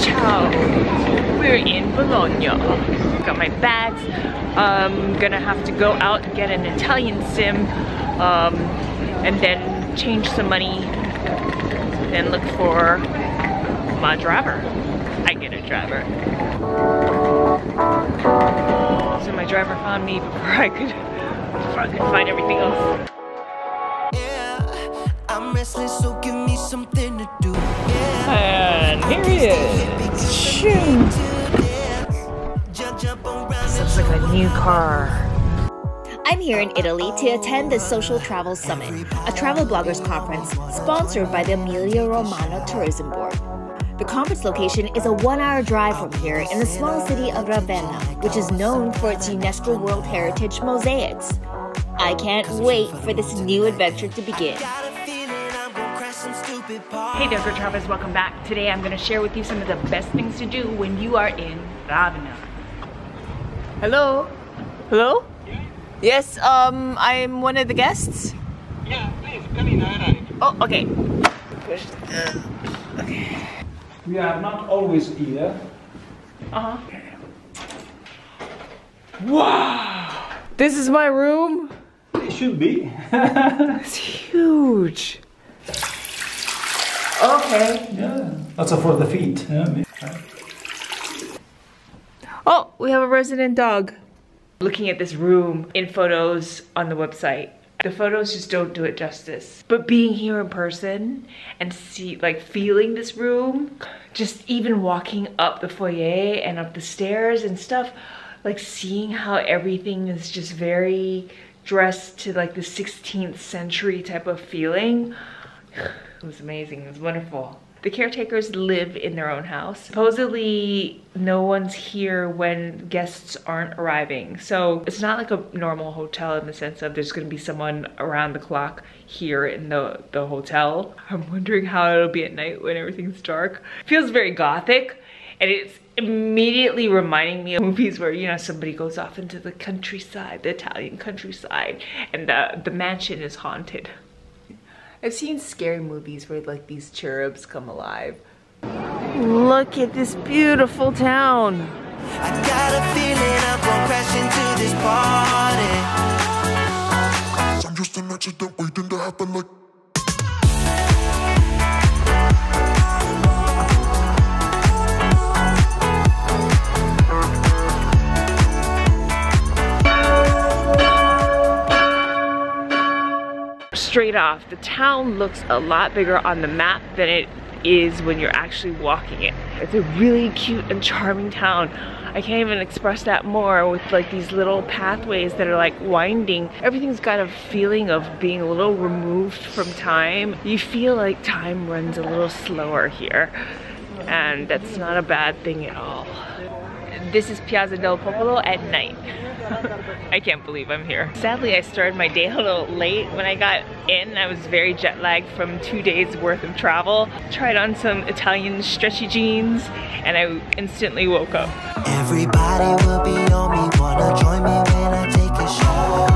Ciao! We're in Bologna. Got my bags. I'm gonna have to go out and get an Italian sim and then change some money and look for my driver. I get a driver. So my driver found me before I could find everything else. I'm restless, so give me something to do. And here he is. Shoot. This looks like a new car. I'm here in Italy to attend the Social Travel Summit, a travel bloggers conference sponsored by the Emilia Romagna Tourism Board. The conference location is a 1-hour drive from here in the small city of Ravenna, which is known for its UNESCO World Heritage mosaics. I can't wait for this new adventure to begin. Hey there, good travelers, welcome back. Today I'm going to share with you some of the best things to do when you are in Ravenna. Hello? Hello? Yes, I'm one of the guests. Yeah, please, come in, I arrived. Oh, okay. Okay. We are not always here. Wow! This is my room? It should be. It's huge. Okay. Yeah. Also for the feet. Yeah. Oh, we have a resident dog. Looking at this room in photos on the website, the photos just don't do it justice. But being here in person and feeling this room, just even walking up the foyer and up the stairs and stuff, like seeing how everything is just very dressed to like the 16th century type of feeling. It was amazing, it was wonderful. The caretakers live in their own house. Supposedly, no one's here when guests aren't arriving. So it's not like a normal hotel in the sense of there's gonna be someone around the clock here in the hotel. I'm wondering how it'll be at night when everything's dark. It feels very gothic, and it's immediately reminding me of movies where, you know, somebody goes off into the countryside, the Italian countryside, and the mansion is haunted. I've seen scary movies where like these cherubs come alive. Look at this beautiful town. I got a feeling I'm gonna crash into this party. I'm just an accident waiting to happen, like. Straight off, the town looks a lot bigger on the map than it is when you're actually walking it. It's a really cute and charming town. I can't even express that more, with like these little pathways that are like winding. Everything's got a feeling of being a little removed from time. You feel like time runs a little slower here, and that's not a bad thing at all. This is Piazza del Popolo at night. I can't believe I'm here. Sadly, I started my day a little late. When I got in, I was very jet lagged from 2 days worth of travel. Tried on some Italian stretchy jeans and I instantly woke up. Everybody will be on me, wanna join me when I take a shower.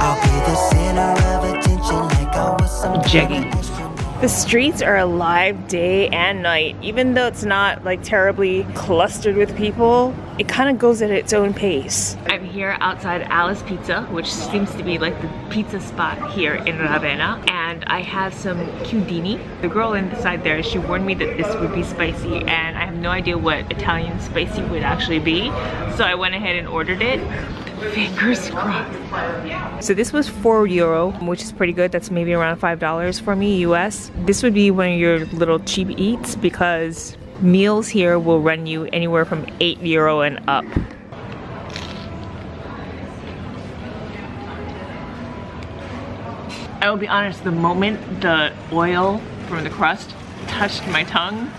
I'll be the center of attention like I was some jiggy. The streets are alive day and night. Even though it's not like terribly clustered with people, it kind of goes at its own pace. I'm here outside Alice Pizza, which seems to be like the pizza spot here in Ravenna. And I have some chiudini. The girl inside there, she warned me that this would be spicy, and I have no idea what Italian spicy would actually be. So I went ahead and ordered it. Fingers crossed. So this was €4, which is pretty good. That's maybe around $5 for me, US. This would be one of your little cheap eats, because meals here will run you anywhere from €8 and up. I will be honest, the moment the oil from the crust touched my tongue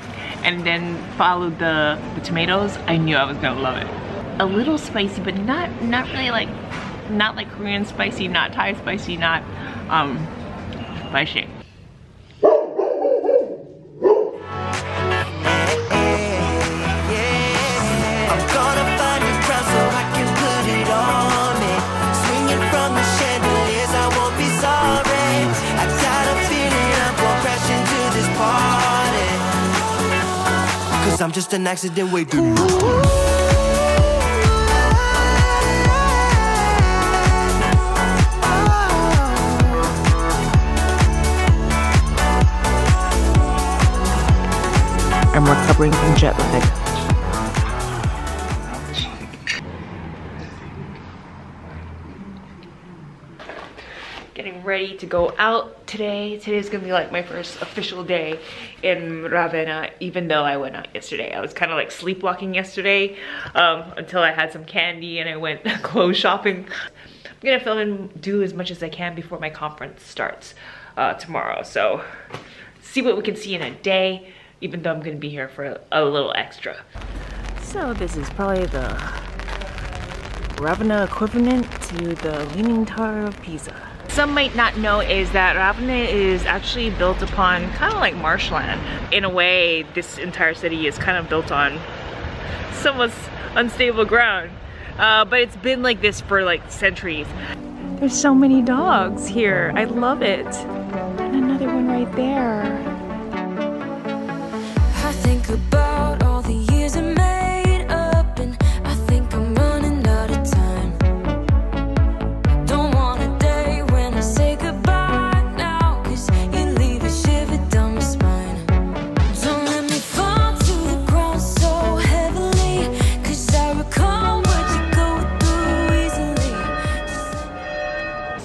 and then followed the tomatoes, I knew I was gonna love it. A little spicy, but not really, like not like Korean spicy, not Thai spicy, not spicy. I got a feeling I'm gonna crash into this party. 'Cause I'm just an accident waiting through. I'm recovering from jet lag. Getting ready to go out today. Today's gonna be like my first official day in Ravenna, even though I went out yesterday. I was kind of like sleepwalking yesterday until I had some candy and I went clothes shopping. I'm gonna film and do as much as I can before my conference starts tomorrow. So see what we can see in a day, even though I'm gonna be here for a little extra. So this is probably the Ravenna equivalent to the Leaning Tower of Pisa. Some might not know is that Ravenna is actually built upon kind of like marshland. In a way, this entire city is kind of built on somewhat unstable ground. But it's been like this for like centuries. There's so many dogs here. I love it. And another one right there. I think about all the years I made up and I think I'm running out of time.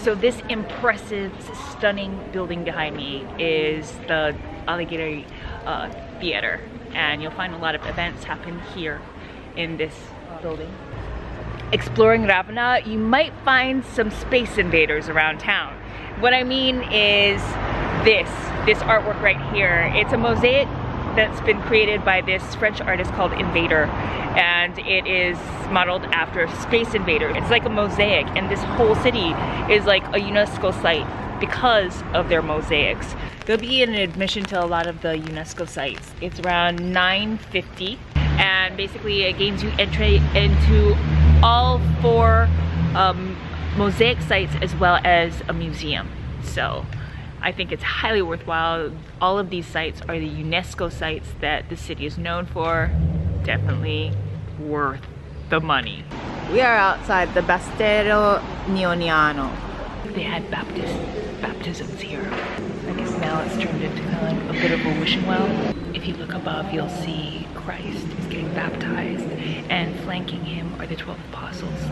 So this impressive, stunning building behind me is the Allegri Theater, and you'll find a lot of events happen here in this building. Exploring Ravenna, you might find some Space Invaders around town. What I mean is this artwork right here. It's a mosaic that's been created by this French artist called Invader, and it is modeled after Space Invader. It's like a mosaic, and this whole city is like a UNESCO site because of their mosaics. There'll be an admission to a lot of the UNESCO sites. It's around $9.50, and basically it gains you entry into all four mosaic sites as well as a museum. So I think it's highly worthwhile. All of these sites are the UNESCO sites that the city is known for. Definitely worth the money. We are outside the Battistero Neoniano. They had baptisms here. I guess now it's turned into kind of a bit of a wishing well. If you look above, you'll see Christ is getting baptized, and flanking him are the 12 apostles.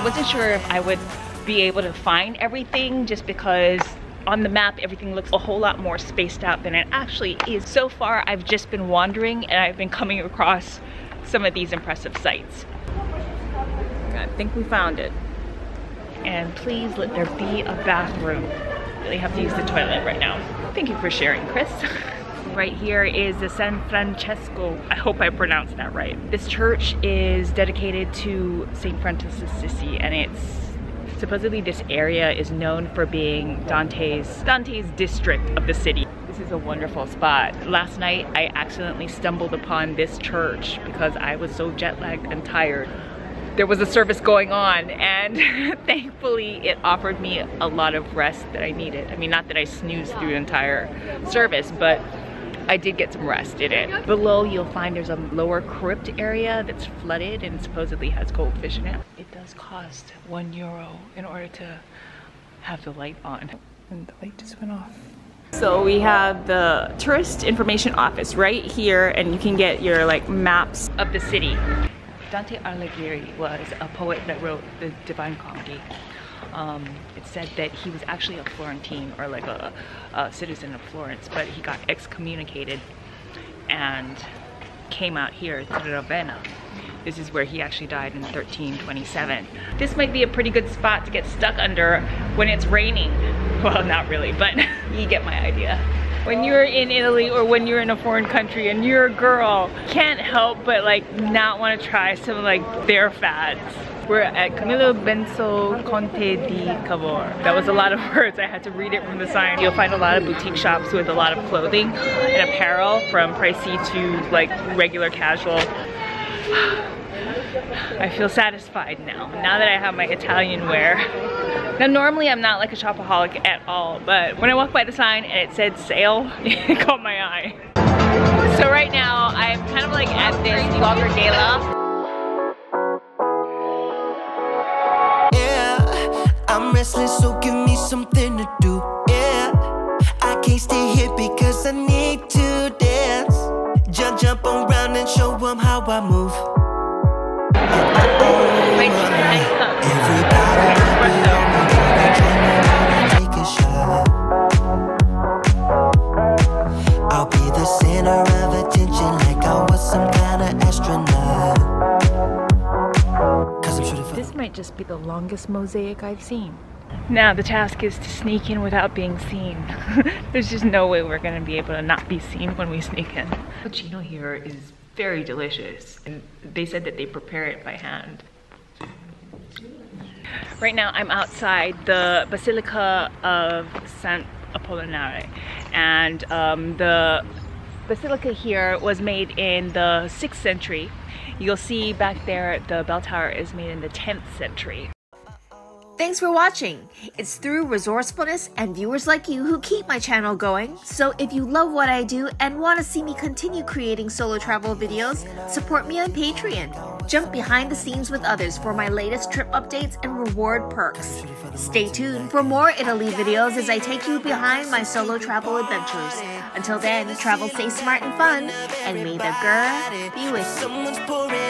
I wasn't sure if I would be able to find everything, just because on the map everything looks a whole lot more spaced out than it actually is. So far I've just been wandering and I've been coming across some of these impressive sites. I think we found it. And please let there be a bathroom. I really have to use the toilet right now. Thank you for sharing, Chris. Right here is the San Francesco. I hope I pronounced that right. This church is dedicated to St. Francis of Assisi, and it's supposedly this area is known for being Dante's district of the city. This is a wonderful spot. Last night I accidentally stumbled upon this church because I was so jet lagged and tired. there was a service going on, and thankfully it offered me a lot of rest that I needed. I mean, not that I snoozed through the entire service, but I did get some rest in it. Below, you'll find there's a lower crypt area that's flooded and supposedly has goldfish in it. It does cost €1 in order to have the light on. And the light just went off. So we have the tourist information office right here, and you can get your like maps of the city. Dante Alighieri was a poet that wrote the Divine Comedy. It said that he was actually a Florentine, or like a citizen of Florence, but he got excommunicated and came out here to Ravenna. This is where he actually died in 1327. This might be a pretty good spot to get stuck under when it's raining. Well, not really, but you get my idea. When you're in Italy or when you're in a foreign country and you're a girl, can't help but like not want to try some like their fads. We're at Camillo Benso Conte di Cavour. That was a lot of words. I had to read it from the sign. You'll find a lot of boutique shops with a lot of clothing and apparel, from pricey to like regular casual. I feel satisfied now that I have my Italian wear. Now normally I'm not like a shopaholic at all, but when I walked by the sign and it said sale, it caught my eye. So right now I'm kind of like at this blogger gala. Yeah, I'm restless, so give me something to do. Yeah, I can't stay here because I need to dance. Jump around and show them how I move. This might just be the longest mosaic I've seen. Now the task is to sneak in without being seen. There's just no way we're gonna be able to not be seen when we sneak in. Cappuccino here is very delicious, and they said that they prepare it by hand. Right now I'm outside the Basilica of Sant'Apollinare, and the basilica here was made in the 6th century. You'll see back there the bell tower is made in the 10th century. Thanks for watching. It's through resourcefulness and viewers like you who keep my channel going. So if you love what I do and want to see me continue creating solo travel videos, support me on Patreon. Jump behind the scenes with others for my latest trip updates and reward perks. Stay tuned for more Italy videos as I take you behind my solo travel adventures. Until then, travel safe, smart, and fun, and may the girl be with you.